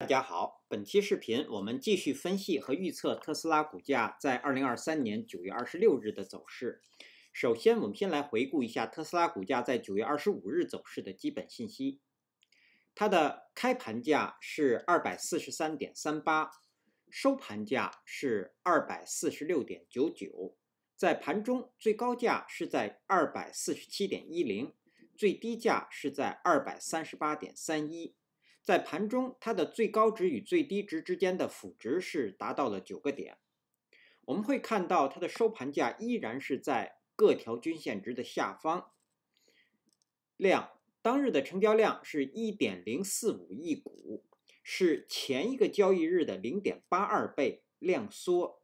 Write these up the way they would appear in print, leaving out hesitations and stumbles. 大家好，本期视频我们继续分析和预测特斯拉股价在2023年9月26日的走势。首先，我们先来回顾一下特斯拉股价在9月25日走势的基本信息。它的开盘价是 243.38， 收盘价是 246.99， 在盘中最高价是在 247.10， 最低价是在 238.31。 在盘中，它的最高值与最低值之间的幅值是达到了9个点。我们会看到它的收盘价依然是在各条均线值的下方。量，当日的成交量是 1.045 亿股，是前一个交易日的 0.82 倍，量缩。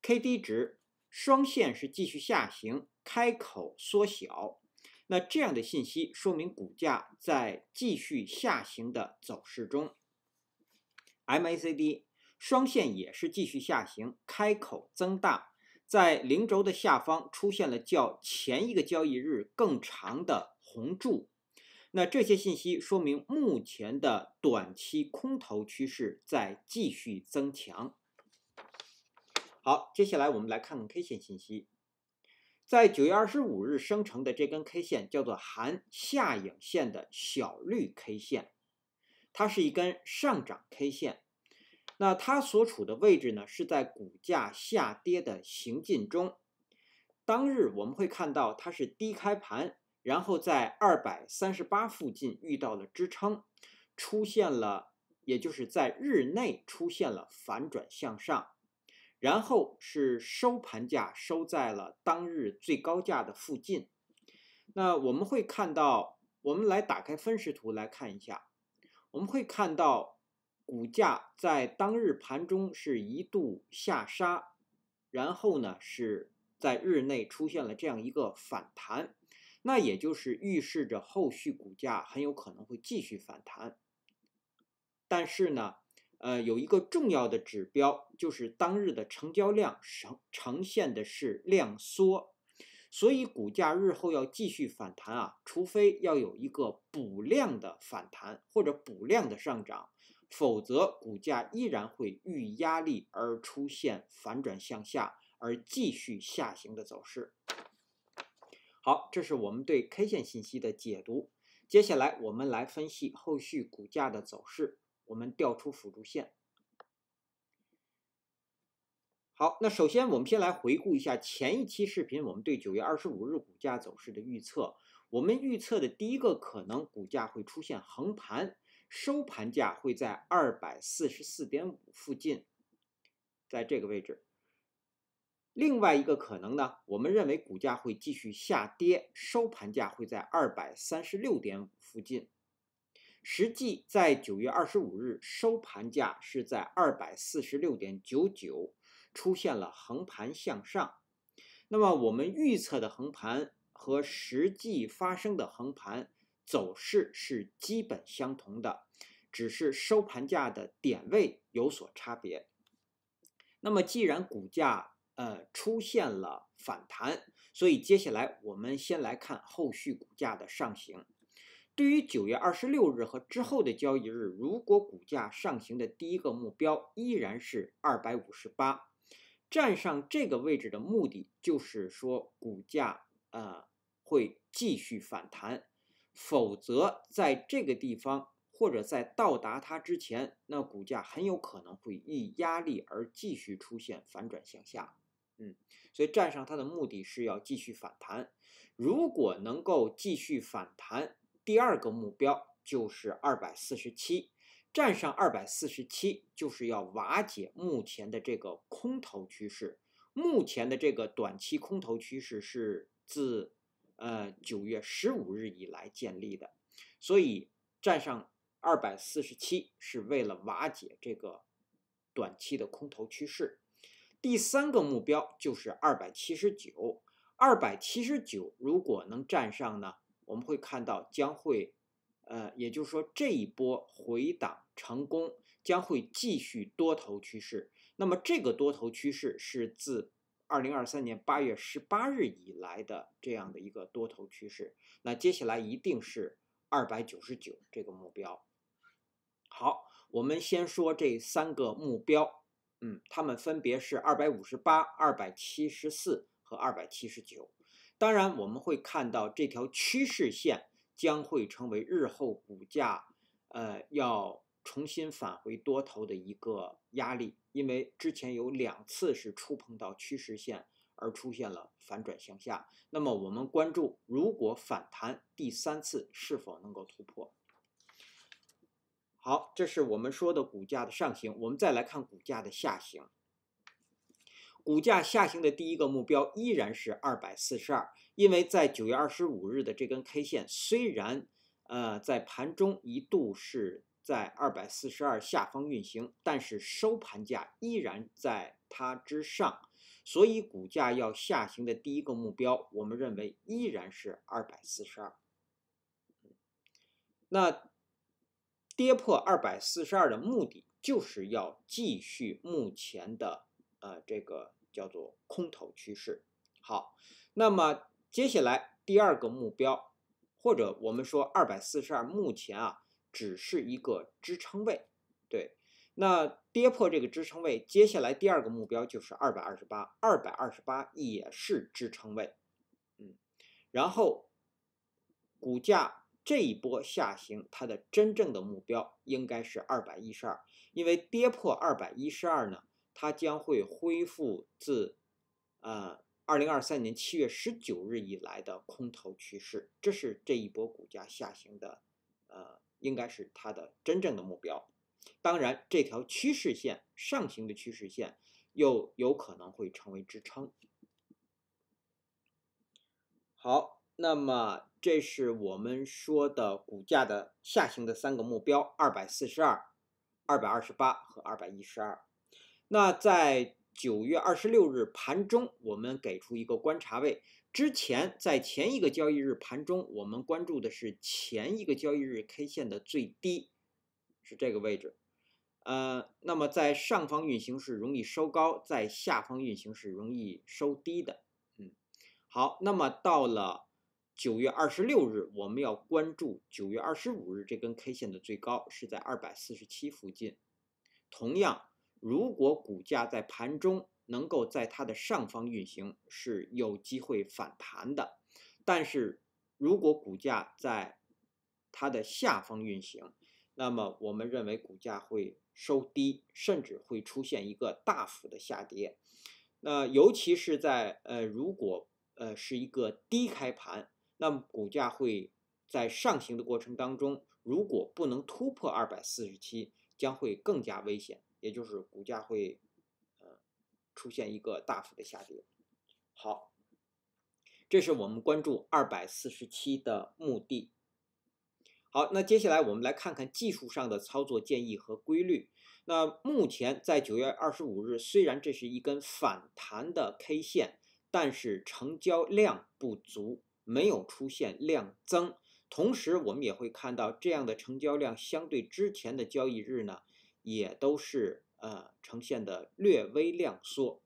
KD 值，双线是继续下行，开口缩小。 那这样的信息说明股价在继续下行的走势中。MACD 双线也是继续下行，开口增大，在零轴的下方出现了较前一个交易日更长的红柱。那这些信息说明目前的短期空头趋势在继续增强。好，接下来我们来看看 K 线信息。 在9月25日生成的这根 K 线叫做含下影线的小绿 K 线，它是一根上涨 K 线。那它所处的位置呢，是在股价下跌的行进中。当日我们会看到它是低开盘，然后在238附近遇到了支撑，出现了，也就是在日内出现了反转向上。 然后是收盘价收在了当日最高价的附近。那我们会看到，我们来打开分时图来看一下，我们会看到股价在当日盘中是一度下杀，然后呢是在日内出现了这样一个反弹，那也就是预示着后续股价很有可能会继续反弹。但是呢， 有一个重要的指标，就是当日的成交量呈现的是量缩，所以股价日后要继续反弹啊，除非要有一个补量的反弹或者补量的上涨，否则股价依然会遇压力而出现反转向下，而继续下行的走势。好，这是我们对 K 线信息的解读。接下来我们来分析后续股价的走势。 我们调出辅助线。好，那首先我们先来回顾一下前一期视频，我们对9月25日股价走势的预测。我们预测的第一个可能，股价会出现横盘，收盘价会在 244.5 附近，在这个位置。另外一个可能呢，我们认为股价会继续下跌，收盘价会在 236.5 附近。 实际在9月25日收盘价是在 246.99， 出现了横盘向上。那么我们预测的横盘和实际发生的横盘走势是基本相同的，只是收盘价的点位有所差别。那么既然股价出现了反弹，所以接下来我们先来看后续股价的上行。 对于9月26日和之后的交易日，如果股价上行的第一个目标依然是 258， 站上这个位置的目的就是说股价会继续反弹，否则在这个地方或者在到达它之前，那股价很有可能会遇压力而继续出现反转向下。 所以站上它的目的是要继续反弹，如果能够继续反弹。 第二个目标就是247，站上247就是要瓦解目前的这个空头趋势。目前的这个短期空头趋势是自9月15日以来建立的，所以站上247是为了瓦解这个短期的空头趋势。第三个目标就是279， 279如果能站上呢？ 我们会看到将会，也就是说这一波回档成功将会继续多头趋势。那么这个多头趋势是自2023年8月18日以来的这样的一个多头趋势。那接下来一定是299这个目标。好，我们先说这三个目标，它们分别是258、274和279。当然，我们会看到这条趋势线将会成为日后股价要重新返回多头的一个压力，因为之前有2次是触碰到趋势线而出现了反转向下。那么我们关注，如果反弹第3次是否能够突破。好，这是我们说的股价的上行。我们再来看股价的下行。股价下行的第一个目标依然是242，因为在9月25日的这根 K 线，虽然在盘中一度是在242下方运行，但是收盘价依然在它之上，所以股价要下行的第一个目标，我们认为依然是242。那跌破242的目的就是要继续目前的这个叫做空头趋势。好，那么接下来第二个目标，或者我们说242目前只是一个支撑位，对。那跌破这个支撑位，接下来第二个目标就是228， 228也是支撑位，然后股价这一波下行，它的真正的目标应该是212，因为跌破212呢，它将会恢复自2023年7月19日以来的空头趋势，这是这一波股价下行的应该是它的真正的目标。当然，这条趋势线上行的趋势线又有可能会成为支撑。好，那么这是我们说的股价的下行的三个目标：242、228和212。那在9月26日盘中，我们给出一个观察位。之前在前一个交易日盘中，我们关注的是前一个交易日 K 线的最低，是这个位置。那么在上方运行是容易收高，在下方运行是容易收低的。好，那么到了9月26日，我们要关注9月25日这根 K 线的最高是在247附近。同样，如果股价在盘中能够在它的上方运行，是有机会反弹的。但是如果股价在它的下方运行，那么我们认为股价会收低，甚至会出现一个大幅的下跌。那尤其是在如果是一个低开盘，那么股价会在上行的过程当中，如果不能突破247，将会更加危险，也就是股价会出现一个大幅的下跌。好，这是我们关注247的目的。好，那接下来我们来看看技术上的操作建议和规律。那目前在9月25日，虽然这是一根反弹的 K 线，但是成交量不足，没有出现量增。同时我们也会看到，这样的成交量相对之前的交易日呢，也都是呈现的略微量缩。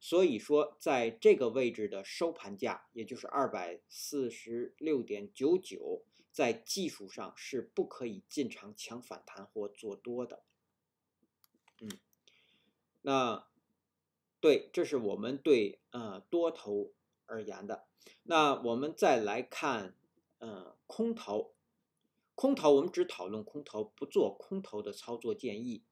所以说在这个位置的收盘价，也就是 246.99，在技术上是不可以进场抢反弹或做多的。那对，这是我们对多头而言的。那我们再来看空头。空头我们只讨论空头，不做空头的操作建议。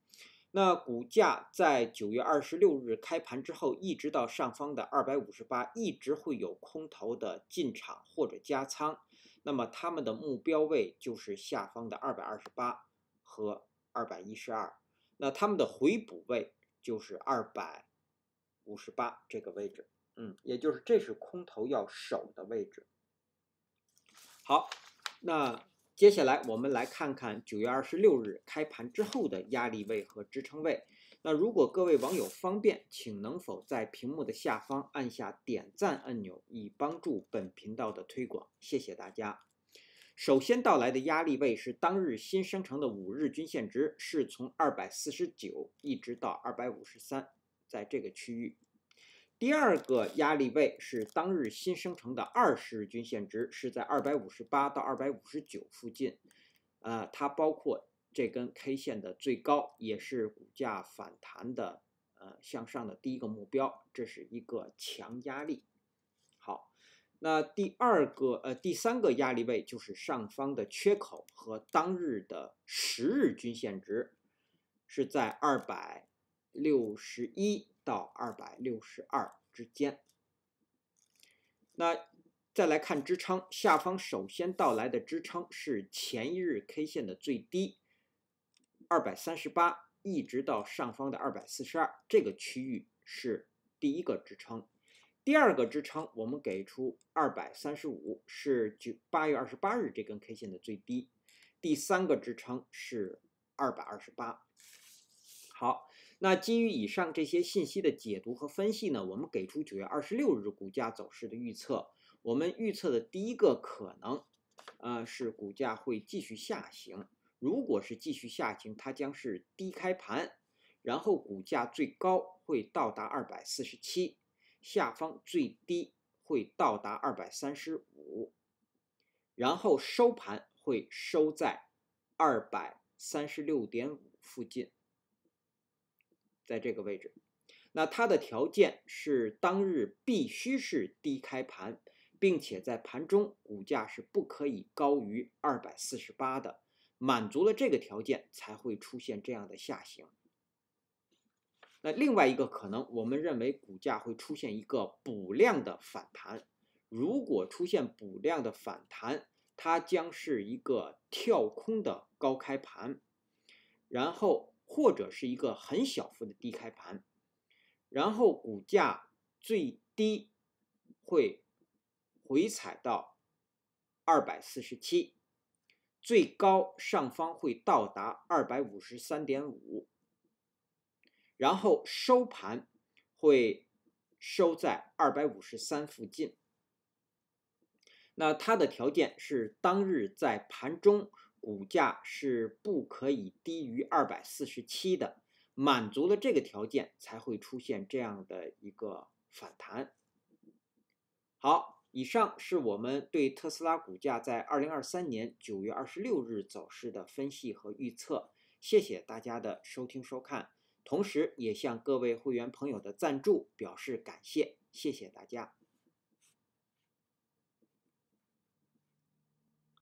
那股价在9月26日开盘之后，一直到上方的258，一直会有空头的进场或者加仓，那么他们的目标位就是下方的228和212，那他们的回补位就是258这个位置，也就是这是空头要守的位置。好，那接下来我们来看看9月26日开盘之后的压力位和支撑位。那如果各位网友方便，请能否在屏幕的下方按下点赞按钮，以帮助本频道的推广，谢谢大家。首先到来的压力位是当日新生成的5日均线值，是从249一直到253，在这个区域。第二个压力位是当日新生成的20日均线值，是在258到259附近，它包括这根 K 线的最高，也是股价反弹的向上的第一个目标，这是一个强压力。好，那第三个压力位就是上方的缺口和当日的10日均线值，是在261到262之间。那再来看支撑，下方首先到来的支撑是前一日 K 线的最低238，一直到上方的242，这个区域是第一个支撑。第二个支撑我们给出235，是8月28日这根 K 线的最低。第三个支撑是228。好，那基于以上这些信息的解读和分析呢，我们给出9月26日股价走势的预测。我们预测的第一个可能，是股价会继续下行。如果是继续下行，它将是低开盘，然后股价最高会到达247，下方最低会到达235，然后收盘会收在 236.5 附近，在这个位置。那它的条件是当日必须是低开盘，并且在盘中股价是不可以高于248的，满足了这个条件才会出现这样的下行。那另外一个可能，我们认为股价会出现一个补量的反弹。如果出现补量的反弹，它将是一个跳空的高开盘，然后或者是一个很小幅的低开盘，然后股价最低会回踩到247，最高上方会到达 253.5， 然后收盘会收在253附近。那它的条件是当日在盘中股价是不可以低于247的，满足了这个条件才会出现这样的一个反弹。好，以上是我们对特斯拉股价在2023年9月26日走势的分析和预测。谢谢大家的收听收看，同时也向各位会员朋友的赞助表示感谢，谢谢大家。